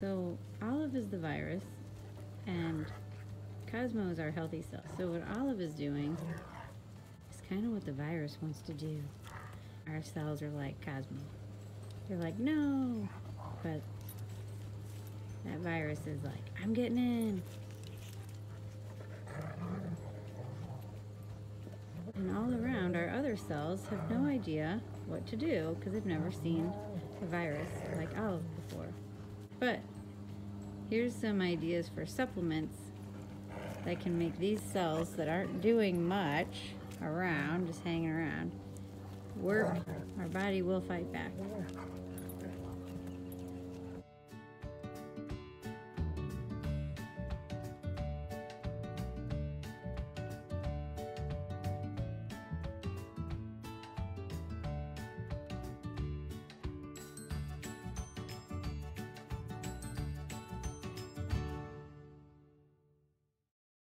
So Olive is the virus and Cosmo is our healthy self. So what Olive is doing is kind of what the virus wants to do. Our cells are like Cosmo. They're like, no, but that virus is like, I'm getting in. And all around, our other cells have no idea what to do because they've never seen a virus like Olive before. But here's some ideas for supplements that can make these cells that aren't doing much around, just hanging around, work. Our body will fight back.